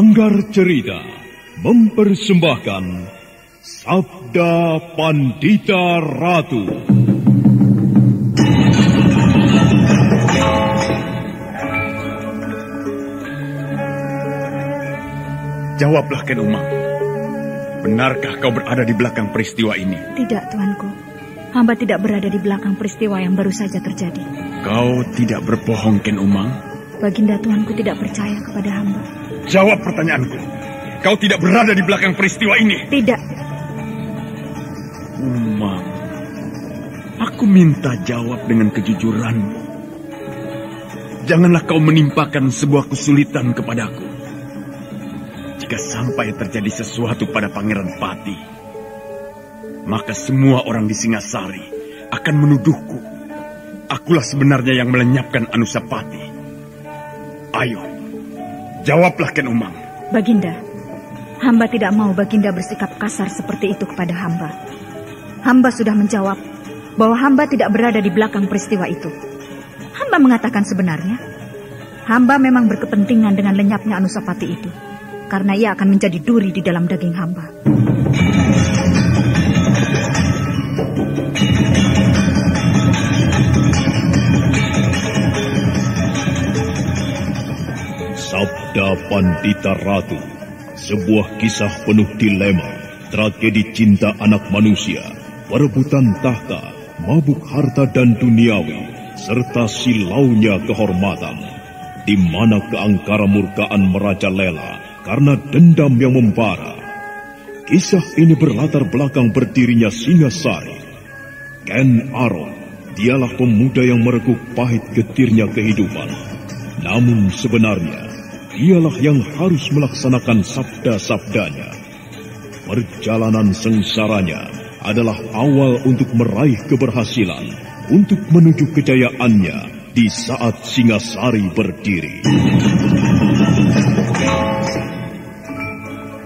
Sanggar Cerita mempersembahkan Sabda Pandita Ratu. Jawablah Ken Umang, benarkah kau berada di belakang peristiwa ini? Tidak, Tuanku. Hamba tidak berada di belakang peristiwa yang baru saja terjadi. Kau tidak berbohong, Ken Umang? Baginda Tuanku tidak percaya kepada hamba. Jawab pertanyaanku. Kau tidak berada di belakang peristiwa ini? Tidak. Umang, aku minta jawab dengan kejujuranmu. Janganlah kau menimpakan sebuah kesulitan kepadaku. Jika sampai terjadi sesuatu pada Pangeran Pati, maka semua orang di Singasari akan menuduhku. Akulah sebenarnya yang melenyapkan Anusapati. Ayo, jawablah Ken Umang. Baginda, hamba tidak mau Baginda bersikap kasar seperti itu kepada hamba. Hamba sudah menjawab bahwa hamba tidak berada di belakang peristiwa itu. Hamba mengatakan sebenarnya, hamba memang berkepentingan dengan lenyapnya Anusapati itu, karena ia akan menjadi duri di dalam daging hamba. Sabda Pandita Ratu, sebuah kisah penuh dilema, tragedi cinta anak manusia, perebutan tahta, mabuk harta dan duniawi, serta silaunya kehormatan, di mana keangkara murkaan merajalela karena dendam yang membara. Kisah ini berlatar belakang berdirinya Singasari. Ken Arok, dialah pemuda yang merekuk pahit getirnya kehidupan. Namun sebenarnya, dialah yang harus melaksanakan sabda-sabdanya. Perjalanan sengsaranya adalah awal untuk meraih keberhasilan, untuk menuju kejayaannya di saat Singasari berdiri.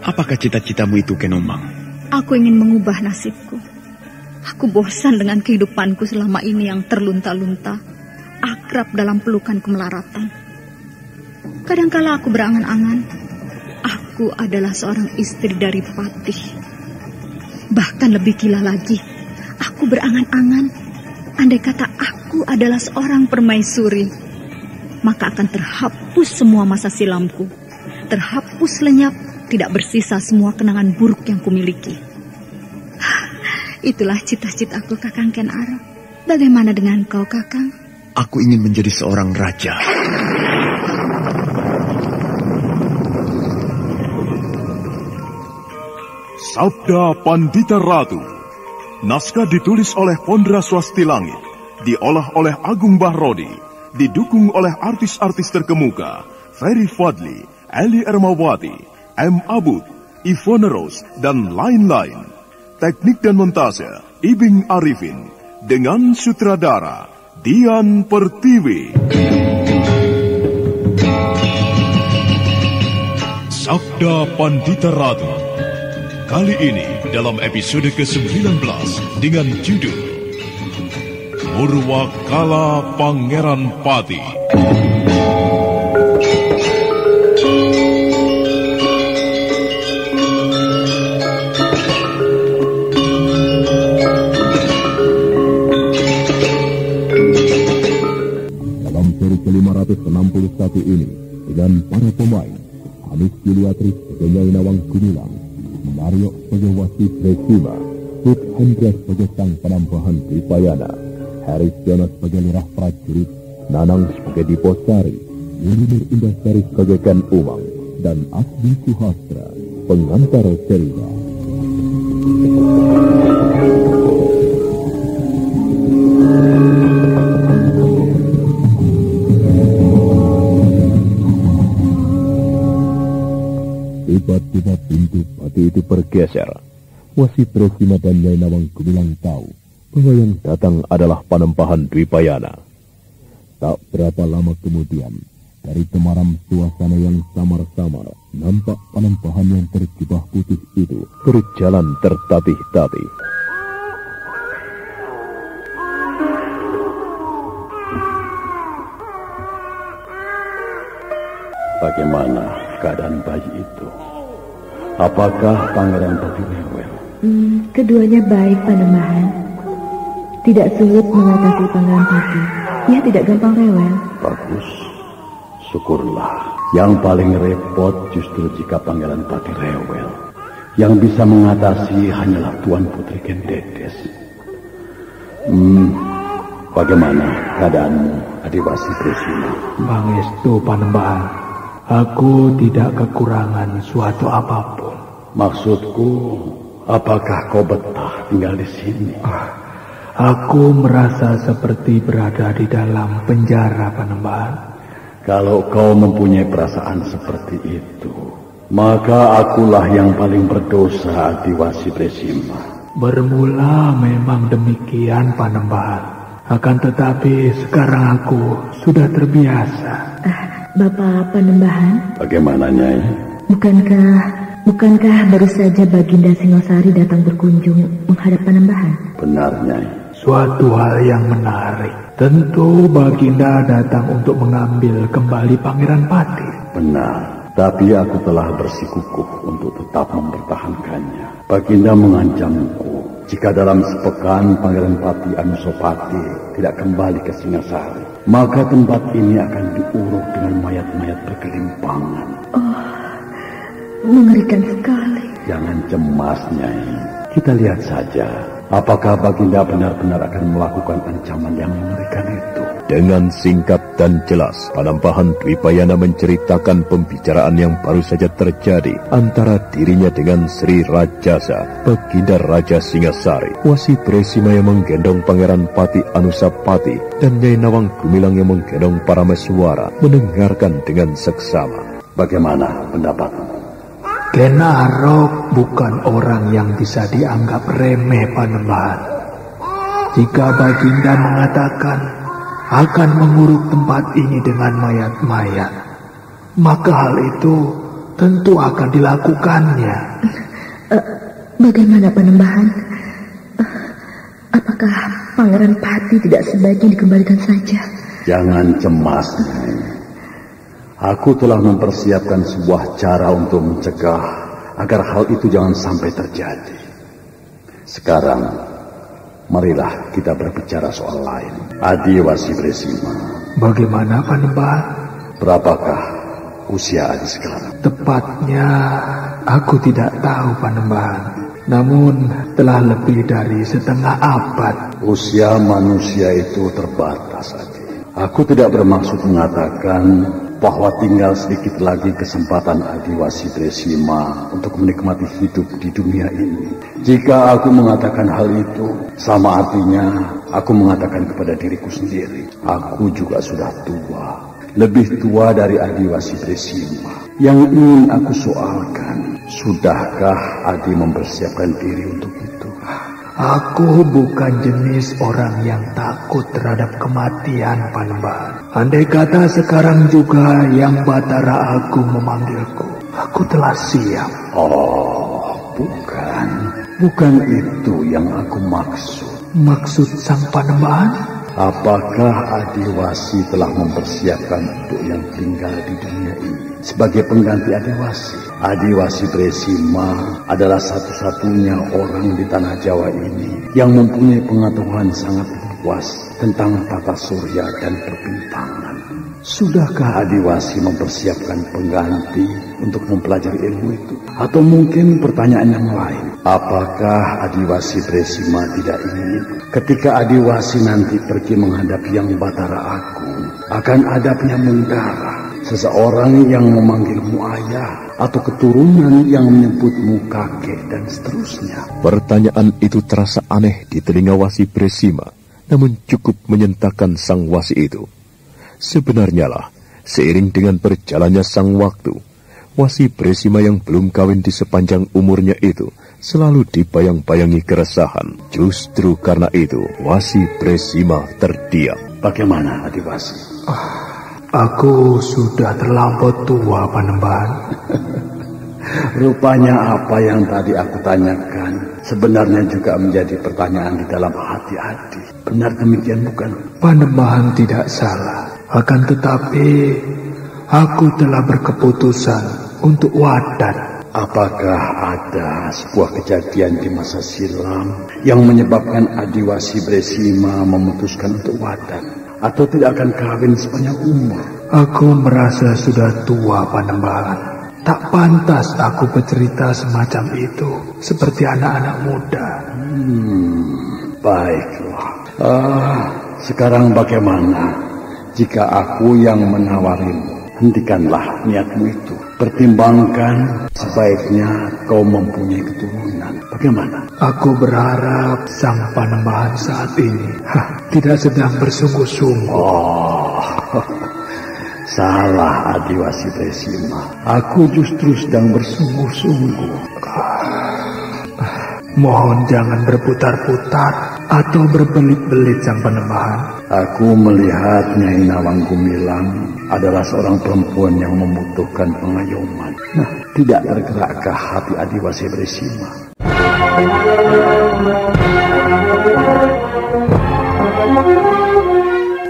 Apakah cita-citamu itu, Ken Umang? Aku ingin mengubah nasibku. Aku bosan dengan kehidupanku selama ini yang terlunta-lunta, akrab dalam pelukan kemelaratan. Kadangkala aku berangan-angan, aku adalah seorang istri dari Patih. Bahkan lebih gila lagi, aku berangan-angan, andai kata aku adalah seorang permaisuri, maka akan terhapus semua masa silamku, terhapus lenyap, tidak bersisa semua kenangan buruk yang kumiliki. Itulah cita-citaku, Kakang Ken Arok. Bagaimana dengan kau, Kakang? Aku ingin menjadi seorang raja. Sabda Pandita Ratu. Naskah ditulis oleh Fondra Swasti Langit, diolah oleh Agung Bahrodi, didukung oleh artis-artis terkemuka Ferry Fadli, Eli Ermawati, M. Abud, Ivone Rose, dan lain-lain. Teknik dan montase Ibing Arifin, dengan sutradara Dian Pertiwi. Sabda Pandita Ratu. Kali ini dalam episode ke-19 dengan judul Murwakala Pangeran Pati. Dalam seri ke-561 ini dengan para pemain Amik Juliatris, Egenia Nawang Gumilang, Mario sebagai Wasi Prasima, Sud Hendras sebagai Sang Panembahan Dwipayana, Haris Jonas sebagai Lurah Prajurit, Nanang sebagai Diposari, Limir Industri sebagai Ken Umang, dan Abdi Suhastra pengantar cerita. Tiba-tiba pintu pati itu bergeser. Wasi Prasima dan Nyai Nawang Gumilang tahu bahwa yang datang adalah Panembahan Dwipayana. Tak berapa lama kemudian, dari temaram suasana yang samar-samar, nampak Panembahan yang berjubah putih itu berjalan tertatih-tatih. Bagaimana? keadaan bayi itu? Apakah Pangeran Pati rewel? Keduanya baik, Panembahan. Tidak sulit mengatasi Pangeran Pati. Ia tidak gampang rewel. Bagus, syukurlah. Yang paling repot justru jika Pangeran Pati rewel. Yang bisa mengatasi hanyalah Tuan Putri Ken Dedes. Bagaimana keadaanmu, Adiwasi Prasima? Mangestu, Panembahan. Aku tidak kekurangan suatu apapun. Maksudku, apakah kau betah tinggal di sini? Aku merasa seperti berada di dalam penjara, Panembahan. Kalau kau mempunyai perasaan seperti itu, maka akulah yang paling berdosa, Adiwasi Prasima. Bermula memang demikian, Panembahan. Akan tetapi sekarang aku sudah terbiasa. Bapak Panembahan, bagaimana, Nyai? Bukankah baru saja Baginda Singasari datang berkunjung menghadap Panembahan? Benar, Nyai. Suatu hal yang menarik. Tentu Baginda datang untuk mengambil kembali Pangeran Pati. Benar, tapi aku telah bersikukuh untuk tetap mempertahankannya. Baginda mengancamku. Jika dalam sepekan Pangeran Pati Anusapati tidak kembali ke Singasari, maka tempat ini akan diuruk dengan mayat-mayat berkelimpangan. Oh, mengerikan sekali. Jangan cemas, Nyai. Kita lihat saja apakah Baginda benar-benar akan melakukan ancaman yang mengerikan itu. Dengan singkat dan jelas, Panembahan Dwipayana menceritakan pembicaraan yang baru saja terjadi antara dirinya dengan Sri Rajasa, Baginda Raja Singasari, Wasi Prasima yang menggendong Pangeran Pati Anusapati, dan Nyai Nawang Gumilang yang menggendong Parameswara, mendengarkan dengan seksama. Bagaimana pendapatmu? Ken Arok bukan orang yang bisa dianggap remeh, Panembahan. Jika Baginda mengatakan akan menguruk tempat ini dengan mayat-mayat, maka hal itu tentu akan dilakukannya. Bagaimana, Panembahan? Apakah Pangeran Pati tidak sebaiknya dikembalikan saja? Jangan cemas, Nyai. Aku telah mempersiapkan sebuah cara untuk mencegah agar hal itu jangan sampai terjadi. Sekarang marilah kita berbicara soal lain, Adiwasi Prasima. Bagaimana, Panembahan? Berapakah usia Adi sekarang? Tepatnya aku tidak tahu, Panembahan. Namun telah lebih dari setengah abad. Usia manusia itu terbatas, Adi. Aku tidak bermaksud mengatakan bahwa tinggal sedikit lagi kesempatan Adiwasi Prasima untuk menikmati hidup di dunia ini. Jika aku mengatakan hal itu, sama artinya aku mengatakan kepada diriku sendiri, aku juga sudah tua, lebih tua dari Adiwasi Prasima. Yang ingin aku soalkan, sudahkah Adi mempersiapkan diri untuk itu? Aku bukan jenis orang yang takut terhadap kematian, Panembahan. Andai kata sekarang juga yang Batara Agung memanggilku, aku telah siap. Oh, bukan. Bukan itu yang aku maksud. Maksud Sang Panembahan? Apakah Adiwasi telah mempersiapkan untuk yang tinggal di dunia ini? Sebagai pengganti Adiwasi, Adiwasi Prasima adalah satu-satunya orang di tanah Jawa ini yang mempunyai pengetahuan sangat luas tentang tata surya dan perbintangan. Sudahkah Adiwasi mempersiapkan pengganti untuk mempelajari ilmu itu? Atau mungkin pertanyaan yang lain, apakah Adiwasi Prasima tidak ingin itu? Ketika Adiwasi nanti pergi menghadapi yang Batara Agung, akan ada penyamundara, seseorang yang memanggilmu ayah, atau keturunan yang menyebutmu kakek, dan seterusnya. Pertanyaan itu terasa aneh di telinga Wasi Prasima, namun cukup menyentakkan sang wasi itu. Sebenarnya lah, seiring dengan berjalannya sang waktu, Wasi Prasima yang belum kawin di sepanjang umurnya itu selalu dibayang-bayangi keresahan. Justru karena itu, Wasi Prasima terdiam. Bagaimana, Adiwasi? Aku sudah terlampau tua, Panembahan. Rupanya apa yang tadi aku tanyakan sebenarnya juga menjadi pertanyaan di dalam hati Adi. Benar demikian, bukan? Panembahan tidak salah. Akan tetapi, aku telah berkeputusan untuk wadat. Apakah ada sebuah kejadian di masa silam yang menyebabkan Adiwasi Prasima memutuskan untuk wadat atau tidak akan kawin sepanjang umur? Aku merasa sudah tua, Panembahan. Tak pantas aku bercerita semacam itu, seperti anak-anak muda. Baiklah. Sekarang bagaimana jika aku yang menawarimu? Hentikanlah niatmu itu. Pertimbangkan, sebaiknya kau mempunyai keturunan. Bagaimana? Aku berharap sang Panembahan saat ini tidak sedang bersungguh-sungguh. Salah, Adiwasi Prasima. Aku justru sedang bersungguh-sungguh. Mohon jangan berputar-putar atau berbelit-belit, Sang Panembahan. Aku melihat Nyai Nawang Gumilang adalah seorang perempuan yang membutuhkan pengayoman. Nah, tidak tergerakkah hati Adiwasi Prasima?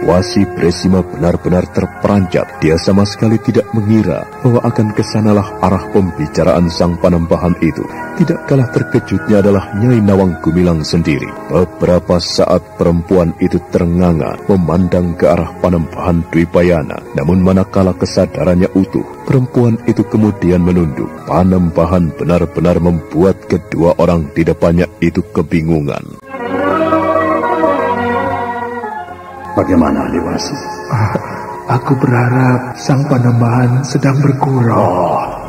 Wasi Prasima benar-benar terperanjat. Dia sama sekali tidak mengira bahwa akan kesanalah arah pembicaraan sang Panembahan itu. Tidak kalah terkejutnya adalah Nyai Nawang Gumilang sendiri. Beberapa saat perempuan itu ternganga memandang ke arah Panembahan Dwipayana. Namun manakala kesadarannya utuh, perempuan itu kemudian menunduk. Panembahan benar-benar membuat kedua orang di depannya itu kebingungan. Bagaimana, Adiwasi? Aku berharap sang Panembahan sedang bergurau.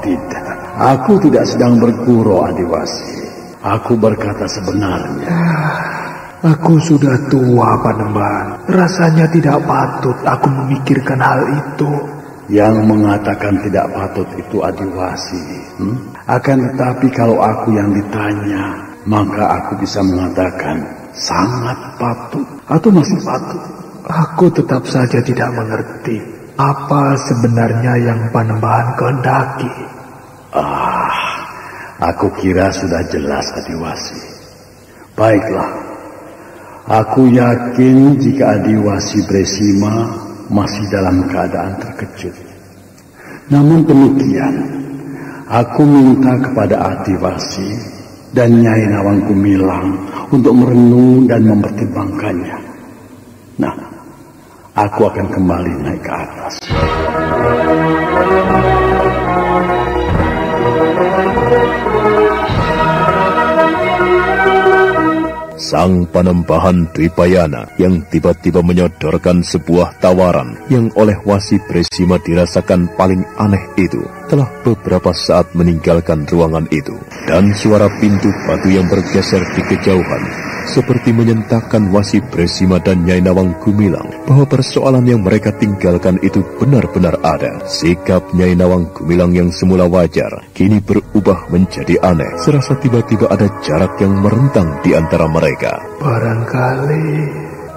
Tidak. Aku tidak sedang bergurau, Adiwasi. Aku berkata sebenarnya. Aku sudah tua, Panembahan. Rasanya tidak patut aku memikirkan hal itu. Yang mengatakan tidak patut itu Adiwasi. Akan tetapi kalau aku yang ditanya, maka aku bisa mengatakan sangat patut atau masih patut. Aku tetap saja tidak mengerti apa sebenarnya yang Panembahan kehendaki. Aku kira sudah jelas, Adiwasi. Baiklah, aku yakin jika Adiwasi Prasima masih dalam keadaan terkejut. Namun demikian, aku minta kepada Adiwasi dan Nyai Nawang Gumilang untuk merenung dan mempertimbangkannya. Nah, aku akan kembali naik ke atas. Sang Panembahan Dwipayana yang tiba-tiba menyodorkan sebuah tawaran yang oleh Wasi Prasima dirasakan paling aneh itu telah beberapa saat meninggalkan ruangan itu. Dan suara pintu batu yang bergeser di kejauhan seperti menyentakkan Wasi Prasima dan Nyai Nawang Gumilang bahwa persoalan yang mereka tinggalkan itu benar-benar ada. Sikap Nyai Nawang Gumilang yang semula wajar kini berubah menjadi aneh. Serasa tiba-tiba ada jarak yang merentang di antara mereka.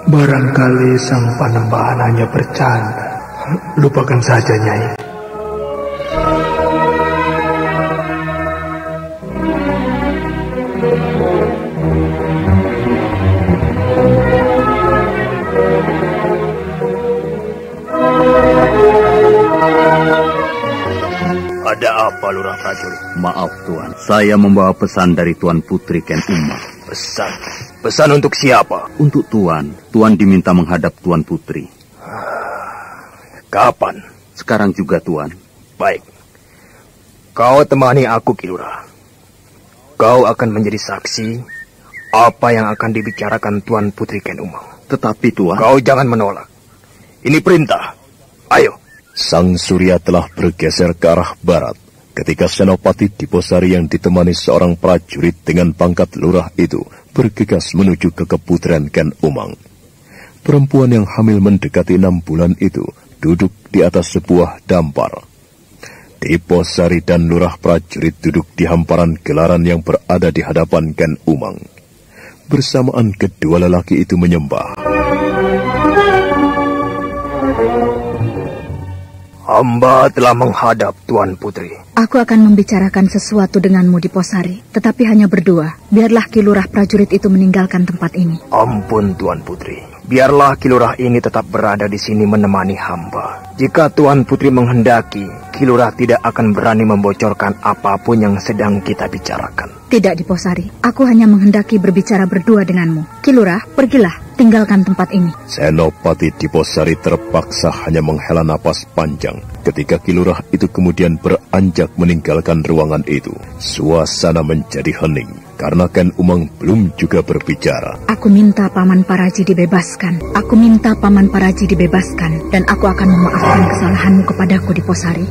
Barangkali sang Panembahan hanya bercanda. Lupakan saja, Nyai. Ada apa, Lurah Prajurit? Maaf, Tuan. Saya membawa pesan dari Tuan Putri Ken Umang. Pesan? Pesan untuk siapa? Untuk Tuan. Tuan diminta menghadap Tuan Putri. Kapan? Sekarang juga, Tuan. Baik. Kau temani aku, Ki Lurah. Kau akan menjadi saksi apa yang akan dibicarakan Tuan Putri Ken Umang. Tetapi, Tuan... Kau jangan menolak. Ini perintah. Ayo. Sang Surya telah bergeser ke arah barat ketika Senopati Diposari yang ditemani seorang prajurit dengan pangkat lurah itu bergegas menuju ke keputren Ken Umang. Perempuan yang hamil mendekati 6 bulan itu duduk di atas sebuah dampar. Diposari dan lurah prajurit duduk di hamparan gelaran yang berada di hadapan Ken Umang. Bersamaan kedua lelaki itu menyembah. Hamba telah menghadap Tuan Putri. Aku akan membicarakan sesuatu denganmu, Diposari, tetapi hanya berdua. Biarlah Ki Lurah prajurit itu meninggalkan tempat ini. Ampun, Tuan Putri. Biarlah Ki Lurah ini tetap berada di sini menemani hamba. Jika Tuan Putri menghendaki, Ki Kilurah tidak akan berani membocorkan apapun yang sedang kita bicarakan. Tidak, Diposari. Aku hanya menghendaki berbicara berdua denganmu. Kilurah, pergilah. Tinggalkan tempat ini. Senopati Diposari terpaksa hanya menghela napas panjang ketika Kilurah itu kemudian beranjak meninggalkan ruangan itu. Suasana menjadi hening karena Ken Umang belum juga berbicara. Aku minta Paman Paraji dibebaskan. Aku minta Paman Paraji dibebaskan. Dan aku akan memaafkan kesalahanmu kepadaku, Diposari.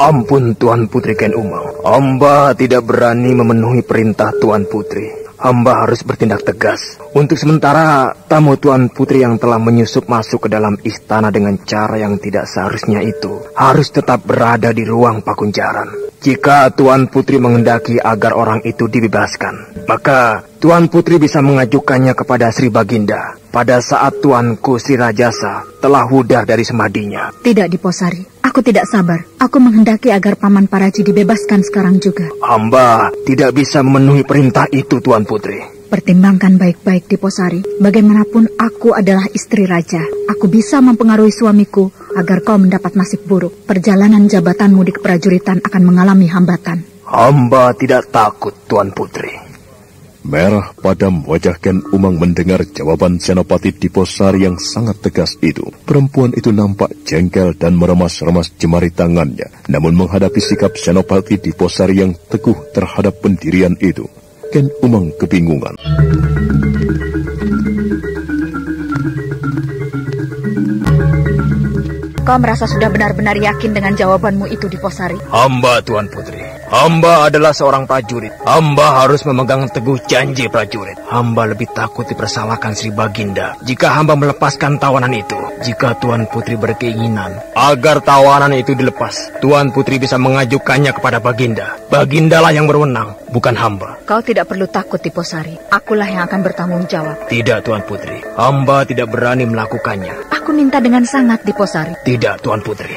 Ampun Tuan Putri Ken Umang. Hamba tidak berani memenuhi perintah Tuan Putri. Hamba harus bertindak tegas. Untuk sementara, tamu Tuan Putri yang telah menyusup masuk ke dalam istana dengan cara yang tidak seharusnya itu harus tetap berada di ruang pakunjaran. Jika Tuan Putri menghendaki agar orang itu dibebaskan, maka Tuan Putri bisa mengajukannya kepada Sri Baginda pada saat Tuanku Sri Rajasa telah pudar dari semadinya. Tidak, Diposari. Aku tidak sabar. Aku menghendaki agar Paman Paraji dibebaskan sekarang juga. Hamba tidak bisa memenuhi perintah itu, Tuan Putri. Pertimbangkan baik-baik, Diposari. Bagaimanapun aku adalah istri raja. Aku bisa mempengaruhi suamiku agar kau mendapat nasib buruk. Perjalanan jabatanmu di keprajuritan akan mengalami hambatan. Hamba tidak takut, Tuan Putri. Merah padam wajah Ken Umang mendengar jawaban Senopati Diposari yang sangat tegas itu. Perempuan itu nampak jengkel dan meremas-remas jemari tangannya. Namun menghadapi sikap Senopati Diposari yang teguh terhadap pendirian itu, Ken Umang kebingungan. Kau merasa sudah benar-benar yakin dengan jawabanmu itu, Diposari? Hamba, Tuan Putri. Hamba adalah seorang prajurit. Hamba harus memegang teguh janji prajurit. Hamba lebih takut dipersalahkan Sri Baginda jika hamba melepaskan tawanan itu. Jika Tuan Putri berkeinginan agar tawanan itu dilepas, Tuan Putri bisa mengajukannya kepada Baginda. Bagindalah yang berwenang, bukan hamba. Kau tidak perlu takut, Diposari. Akulah yang akan bertanggung jawab. Tidak, Tuan Putri. Hamba tidak berani melakukannya. Aku minta dengan sangat, Diposari. Tidak, Tuan Putri.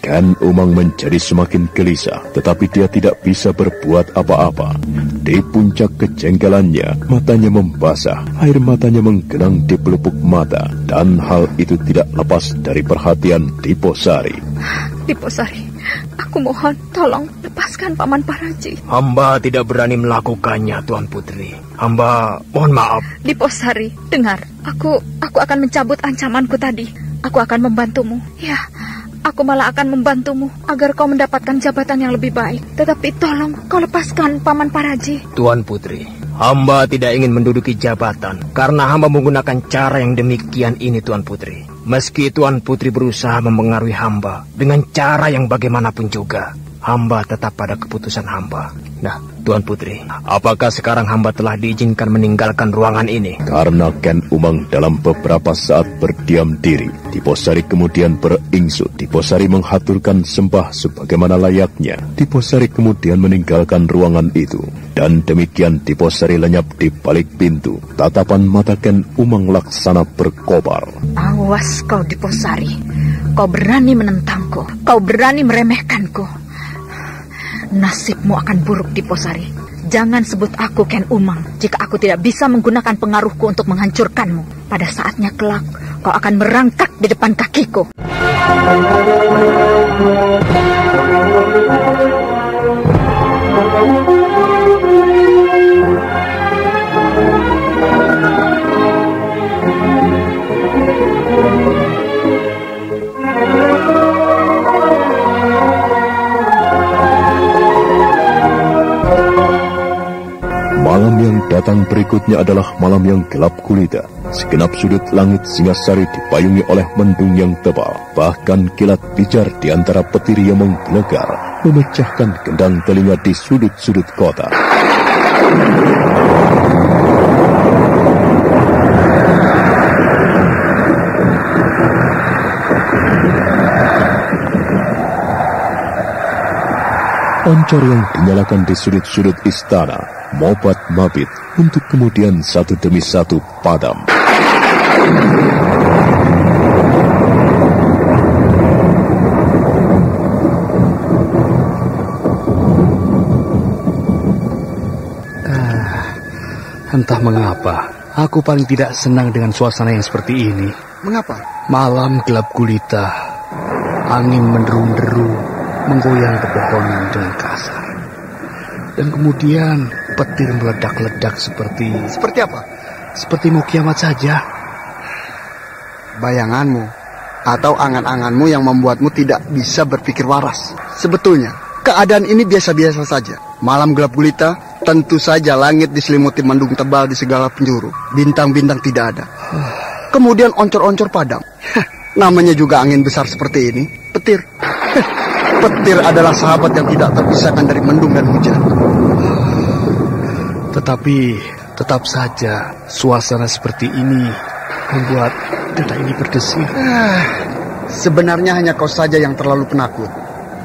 Ken Umang menjadi semakin gelisah, tetapi dia tidak bisa berbuat apa-apa. Di puncak kejengkelannya, matanya membasah, air matanya menggenang di pelupuk mata, dan hal itu tidak lepas dari perhatian Diposari. Diposari, aku mohon tolong lepaskan Paman Paraji. Hamba tidak berani melakukannya, Tuan Putri. Hamba mohon maaf. Diposari, dengar. Aku akan mencabut ancamanku tadi. Aku akan membantumu. Ya, aku malah akan membantumu agar kau mendapatkan jabatan yang lebih baik. Tetapi tolong kau lepaskan Paman Paraji. Tuan Putri, hamba tidak ingin menduduki jabatan karena hamba menggunakan cara yang demikian ini, Tuan Putri. Meski Tuan Putri berusaha mempengaruhi hamba dengan cara yang bagaimanapun juga, hamba tetap pada keputusan hamba. Nah, Tuan Putri, apakah sekarang hamba telah diizinkan meninggalkan ruangan ini? Karena Ken Umang dalam beberapa saat berdiam diri, Diposari kemudian beringsut. Diposari menghaturkan sembah sebagaimana layaknya. Diposari kemudian meninggalkan ruangan itu. Dan demikian Diposari lenyap di balik pintu. Tatapan mata Ken Umang laksana berkobar. Awas kau, Diposari. Kau berani menentangku. Kau berani meremehkanku. Nasibmu akan buruk, Diposari. Jangan sebut aku Ken Umang jika aku tidak bisa menggunakan pengaruhku untuk menghancurkanmu. Pada saatnya kelak, kau akan merangkak di depan kakiku. Malam yang datang berikutnya adalah malam yang gelap gulita. Segenap sudut langit Singasari dipayungi oleh mendung yang tebal. Bahkan kilat pijar di antara petir yang menggelegar memecahkan gendang telinga di sudut-sudut kota. Pancor yang dinyalakan di sudut-sudut istana mobat mabit untuk kemudian satu demi satu padam. Entah mengapa, aku paling tidak senang dengan suasana yang seperti ini. Mengapa? Malam gelap gulita. Angin menderu-deru, menggoyang pepohonan dengan kasar. Dan kemudian petir meledak-ledak seperti apa? Seperti mau kiamat saja. Bayanganmu atau angan-anganmu yang membuatmu tidak bisa berpikir waras. Sebetulnya keadaan ini biasa-biasa saja. Malam gelap gulita, tentu saja langit diselimuti mendung tebal di segala penjuru. Bintang-bintang tidak ada. Kemudian oncor-oncor padam. Namanya juga angin besar seperti ini, petir. Petir adalah sahabat yang tidak terpisahkan dari mendung dan hujan. Tetapi tetap saja suasana seperti ini membuat dada ini berdesir. Sebenarnya hanya kau saja yang terlalu penakut.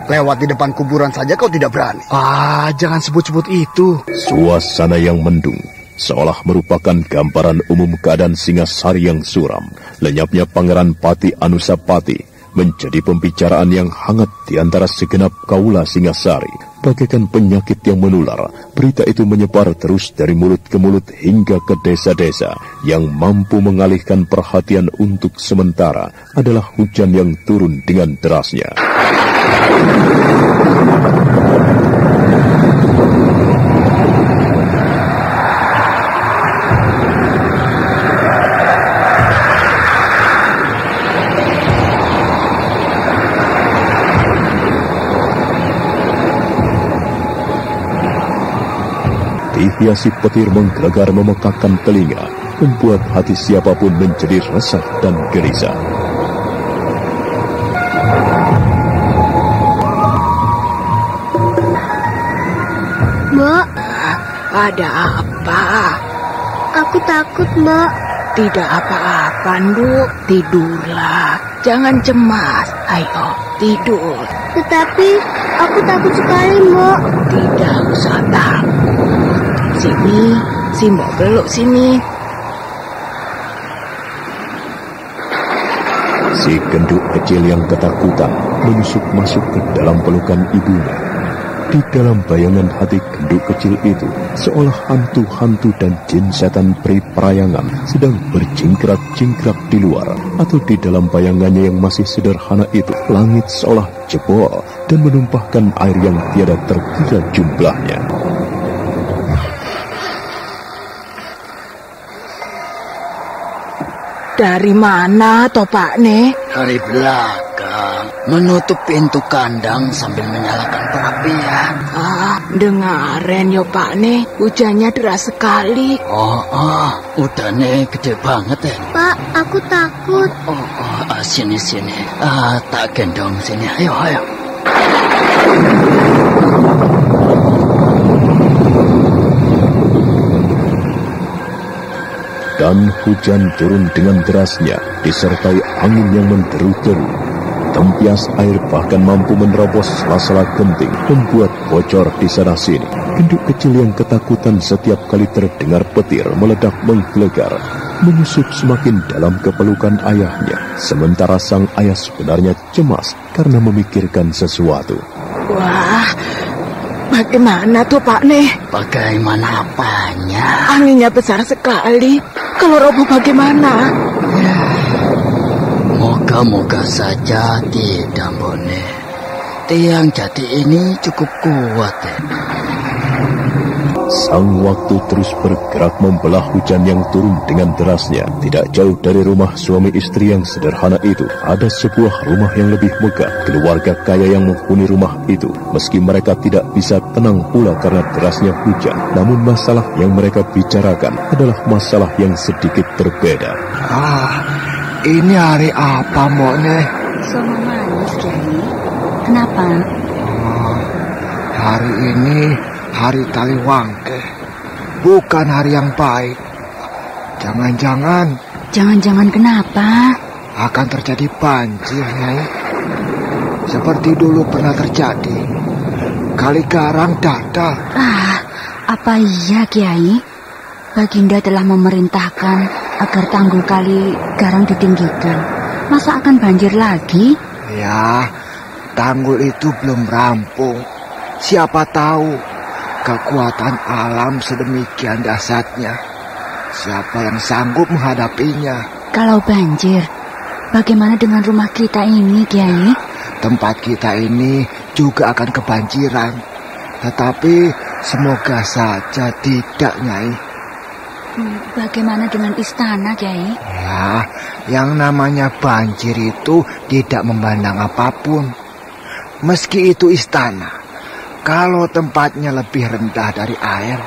Lewat di depan kuburan saja kau tidak berani. Ah, jangan sebut-sebut itu. Suasana yang mendung seolah merupakan gambaran umum keadaan Singasari yang suram. Lenyapnya Pangeran Pati Anusapati menjadi pembicaraan yang hangat di antara segenap kaula Singasari. Bagaikan penyakit yang menular, berita itu menyebar terus dari mulut ke mulut hingga ke desa-desa. Yang mampu mengalihkan perhatian untuk sementara adalah hujan yang turun dengan derasnya. Dihiasi petir menggelegar memekakkan telinga, membuat hati siapapun menjadi resah dan gelisah. Mbak, ada apa? Aku takut, Mbak. Tidak apa-apa, Bu. Tidurlah. Jangan cemas. Ayo, tidur. Tetapi aku takut sekali, Mbak. Tidak usah takut. Sini, Simbo peluk sini. Si genduk kecil yang ketakutan menusuk masuk ke dalam pelukan ibunya. Di dalam bayangan hati genduk kecil itu, seolah hantu-hantu dan jin setan peri perayangan sedang berjingkrak-jingkrak di luar. Atau di dalam bayangannya yang masih sederhana itu, langit seolah jebol dan menumpahkan air yang tiada terkira jumlahnya. Dari mana, Topakne? Dari belakang, menutup pintu kandang sambil menyalakan perapian. Ah, dengarin yo, Pakne. Hujannya deras sekali. Oh, udannya gede banget ya. Pak, aku takut. Oh, sini. Tak gendong sini. Ayo. Dan hujan turun dengan derasnya, disertai angin yang menderu-deru. Tempias air bahkan mampu menerobos sela-sela genting, membuat bocor di sana-sini. Genduk kecil yang ketakutan setiap kali terdengar petir meledak menggelegar, menusuk semakin dalam kepelukan ayahnya. Sementara sang ayah sebenarnya cemas karena memikirkan sesuatu. Wah, bagaimana tuh, Pakne? Bagaimana apanya? Anginnya besar sekali. Kalau roboh bagaimana? Moga-moga saja tidak, Bone. Tiang jati ini cukup kuat ya. Sang waktu terus bergerak membelah hujan yang turun dengan derasnya. Tidak jauh dari rumah suami istri yang sederhana itu, ada sebuah rumah yang lebih megah. Keluarga kaya yang menghuni rumah itu, meski mereka tidak bisa tenang pula karena derasnya hujan, namun masalah yang mereka bicarakan adalah masalah yang sedikit berbeda. Ini hari apa, Mbokne? Sama manis, Kiai. Kenapa? Hari ini hari Taliwangke, bukan hari yang baik. Jangan-jangan kenapa? Akan terjadi banjir, Nyai. Seperti dulu pernah terjadi. Kali Garang datar. Apa iya, Kiai? Baginda telah memerintahkan agar tanggul Kali Garang ditinggikan. Masa akan banjir lagi? Ya, tanggul itu belum rampung. Siapa tahu kekuatan alam sedemikian dahsyatnya. Siapa yang sanggup menghadapinya? Kalau banjir, bagaimana dengan rumah kita ini, Kiai? Tempat kita ini juga akan kebanjiran. Tetapi semoga saja tidak, Nyai. Bagaimana dengan istana, Nyai? Ya, yang namanya banjir itu tidak memandang apapun. Meski itu istana, kalau tempatnya lebih rendah dari air,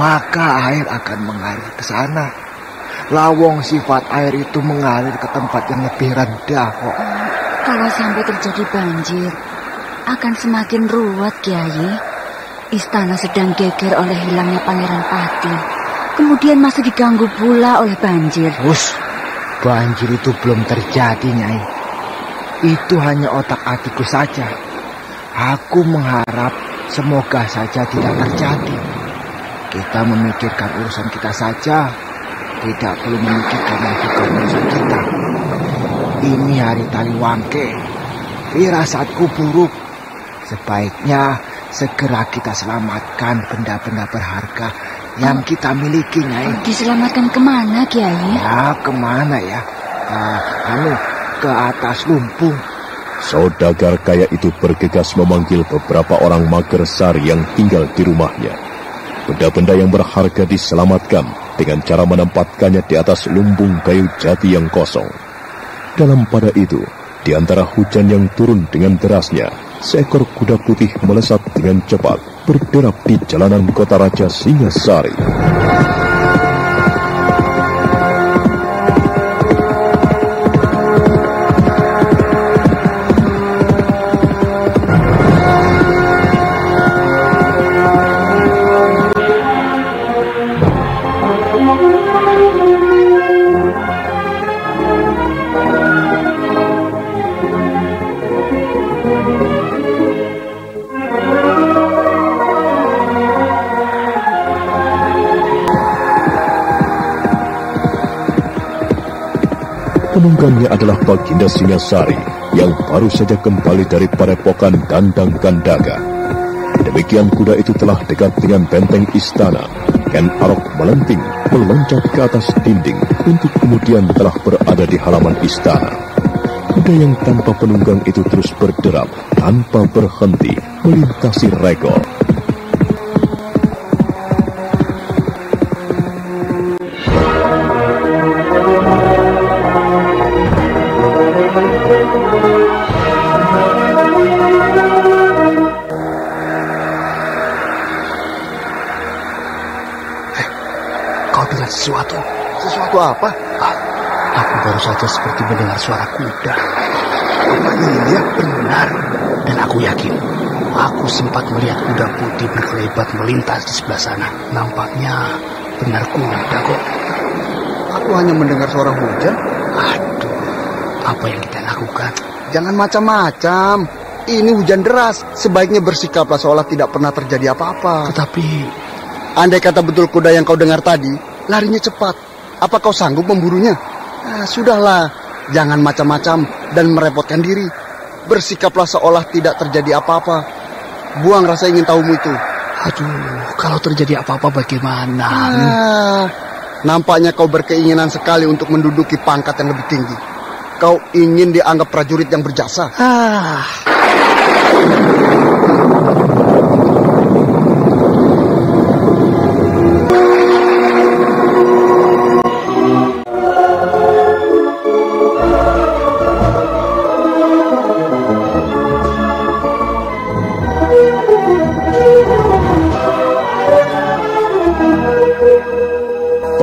maka air akan mengalir ke sana. Lawong sifat air itu mengalir ke tempat yang lebih rendah kok. Kalau sampai terjadi banjir, akan semakin ruwet, Kiai. Istana sedang geger oleh hilangnya Pangeran Pati. Kemudian masih diganggu pula oleh banjir. Hus, banjir itu belum terjadi, Nyai. Itu hanya otak-atikku saja. Aku mengharap semoga saja tidak terjadi. Kita memikirkan urusan kita saja, tidak perlu memikirkan lagi urusan kita. Ini hari Taliwangke, firasatku buruk. Sebaiknya segera kita selamatkan benda-benda berharga yang kita miliki, Nyai. Diselamatkan kemana, Kiai? Ya, kemana ya? Ke atas lumpung. Saudagar kaya itu bergegas memanggil beberapa orang magersar yang tinggal di rumahnya. Benda-benda yang berharga diselamatkan dengan cara menempatkannya di atas lumbung kayu jati yang kosong. Dalam pada itu, di antara hujan yang turun dengan derasnya, seekor kuda putih melesat dengan cepat berderap di jalanan kota raja Singasari. Penunggannya adalah Baginda Singasari yang baru saja kembali dari padepokan Dandang Gandaga. Demikian kuda itu telah dekat dengan benteng istana. Ken Arok melenting, meloncat ke atas dinding untuk kemudian telah berada di halaman istana. Kuda yang tanpa penunggang itu terus berderap tanpa berhenti melintasi regol. Apa? Aku baru saja seperti mendengar suara kuda. Iya, benar. Dan aku yakin, aku sempat melihat kuda putih berkelebat melintas di sebelah sana. Nampaknya benar kuda kok. Aku hanya mendengar suara hujan. Aduh, apa yang kita lakukan? Jangan macam-macam. Ini hujan deras. Sebaiknya bersikaplah seolah tidak pernah terjadi apa-apa. Tetapi, andai kata betul kuda yang kau dengar tadi, larinya cepat. Apa kau sanggup memburunya? Sudahlah, jangan macam-macam dan merepotkan diri. Bersikaplah seolah tidak terjadi apa-apa. Buang rasa ingin tahumu itu. Aduh, kalau terjadi apa-apa bagaimana? Nampaknya kau berkeinginan sekali untuk menduduki pangkat yang lebih tinggi. Kau ingin dianggap prajurit yang berjasa.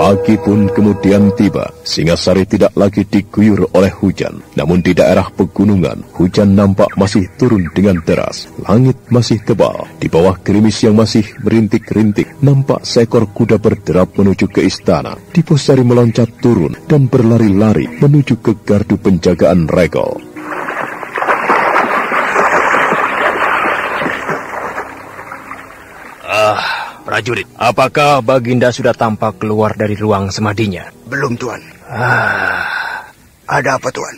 Pagi pun kemudian tiba. Singasari tidak lagi diguyur oleh hujan. Namun di daerah pegunungan, hujan nampak masih turun dengan deras. Langit masih tebal. Di bawah gerimis yang masih merintik-rintik, nampak seekor kuda berderap menuju ke istana. Diposari meloncat turun dan berlari-lari menuju ke gardu penjagaan regol. Prajurit, apakah Baginda sudah tampak keluar dari ruang semadinya? Belum, Tuan. Ada apa, Tuan?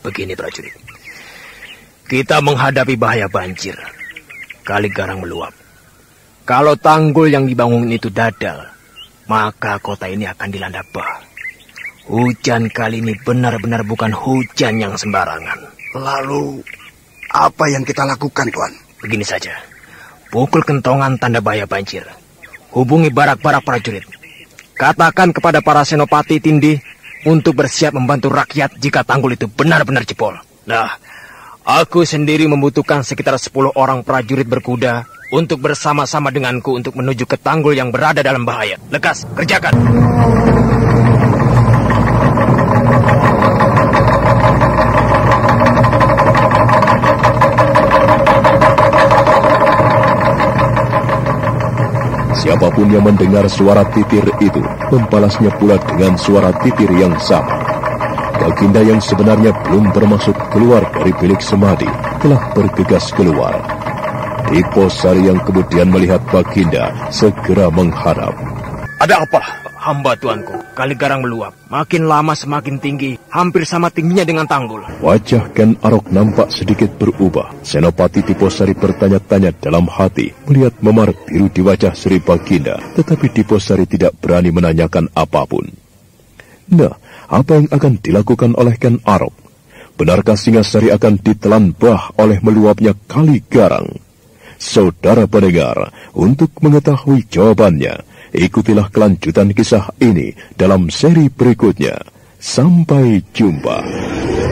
Begini, prajurit. Kita menghadapi bahaya banjir. Kali Garang meluap. Kalau tanggul yang dibangun itu dadal, maka kota ini akan dilanda bah. Hujan kali ini benar-benar bukan hujan yang sembarangan. Lalu, apa yang kita lakukan, Tuan? Begini saja. Pukul kentongan tanda bahaya banjir. Hubungi barak-barak prajurit. Katakan kepada para senopati tindih untuk bersiap membantu rakyat jika tanggul itu benar-benar jebol. Nah, aku sendiri membutuhkan sekitar 10 orang prajurit berkuda untuk bersama-sama denganku untuk menuju ke tanggul yang berada dalam bahaya. Lekas, kerjakan! Siapapun yang mendengar suara titir itu, membalasnya pula dengan suara titir yang sama. Baginda yang sebenarnya belum bermaksud keluar dari bilik semadi, telah bergegas keluar. Diposari yang kemudian melihat Baginda, segera menghadap. Ada apa? Hamba tuanku, Kali Garang meluap. Makin lama semakin tinggi, hampir sama tingginya dengan tanggul. Wajah Ken Arok nampak sedikit berubah. Senopati Diposari bertanya-tanya dalam hati, melihat memar biru di wajah Sri Baginda, tetapi Diposari tidak berani menanyakan apapun. Nah, apa yang akan dilakukan oleh Ken Arok? Benarkah Singasari akan ditelan bah oleh meluapnya Kali Garang? Saudara pendengar, untuk mengetahui jawabannya, ikutilah kelanjutan kisah ini dalam seri berikutnya. Sampai jumpa.